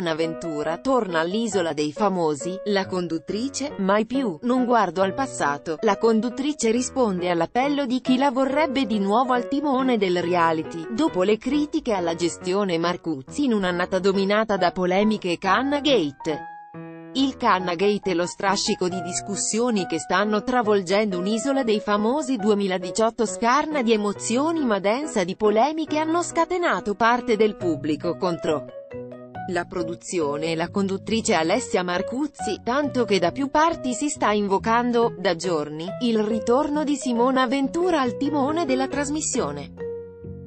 Simona Ventura torna all'Isola dei Famosi, la conduttrice, mai più, non guardo al passato, la conduttrice risponde all'appello di chi la vorrebbe di nuovo al timone del reality, dopo le critiche alla gestione Marcuzzi in un'annata dominata da polemiche e Cannagate. Il Cannagate è lo strascico di discussioni che stanno travolgendo un'Isola dei Famosi 2018 scarna di emozioni ma densa di polemiche hanno scatenato parte del pubblico contro la produzione e la conduttrice Alessia Marcuzzi, tanto che da più parti si sta invocando, da giorni, il ritorno di Simona Ventura al timone della trasmissione.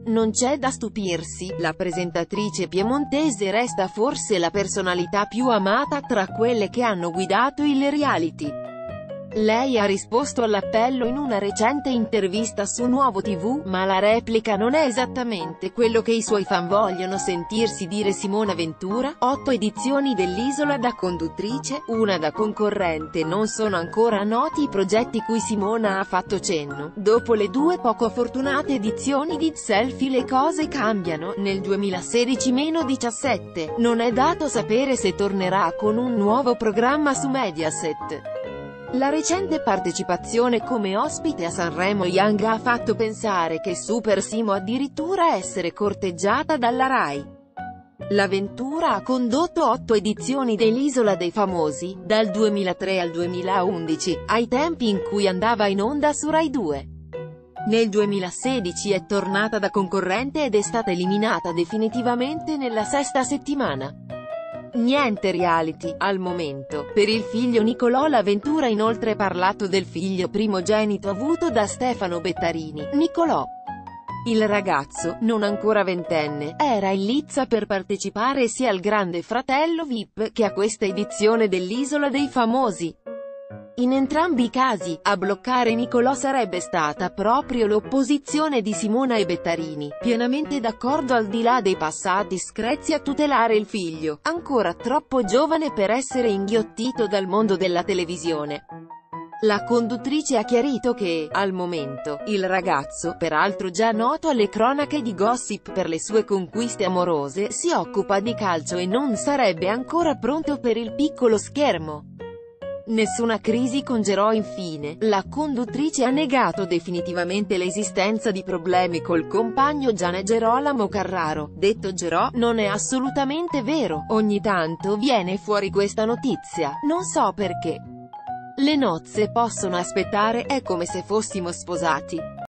Non c'è da stupirsi, la presentatrice piemontese resta forse la personalità più amata tra quelle che hanno guidato il reality. Lei ha risposto all'appello in una recente intervista su Nuovo TV, ma la replica non è esattamente quello che i suoi fan vogliono sentirsi dire. Simona Ventura, 8 edizioni dell'Isola da conduttrice, una da concorrente. Non sono ancora noti i progetti cui Simona ha fatto cenno. Dopo le due poco fortunate edizioni di Selfie le cose cambiano, nel 2016-17, non è dato sapere se tornerà con un nuovo programma su Mediaset. La recente partecipazione come ospite a Sanremo Young ha fatto pensare che Super Simo addirittura essere corteggiata dalla RAI. La Ventura ha condotto 8 edizioni dell'Isola dei Famosi, dal 2003 al 2011, ai tempi in cui andava in onda su Rai 2. Nel 2016 è tornata da concorrente ed è stata eliminata definitivamente nella sesta settimana. Niente reality, al momento, per il figlio Nicolò. La Ventura inoltre ha parlato del figlio primogenito avuto da Stefano Bettarini, Nicolò. Il ragazzo, non ancora ventenne, era in lizza per partecipare sia al Grande Fratello VIP che a questa edizione dell'Isola dei Famosi. In entrambi i casi, a bloccare Nicolò sarebbe stata proprio l'opposizione di Simona e Bettarini, pienamente d'accordo al di là dei passati screzi a tutelare il figlio, ancora troppo giovane per essere inghiottito dal mondo della televisione. La conduttrice ha chiarito che, al momento, il ragazzo, peraltro già noto alle cronache di gossip per le sue conquiste amorose, si occupa di calcio e non sarebbe ancora pronto per il piccolo schermo. Nessuna crisi con Gerò. Infine, la conduttrice ha negato definitivamente l'esistenza di problemi col compagno Gianni Gerolamo Carraro, detto Gerò. Non è assolutamente vero, ogni tanto viene fuori questa notizia, non so perché. Le nozze possono aspettare, è come se fossimo sposati.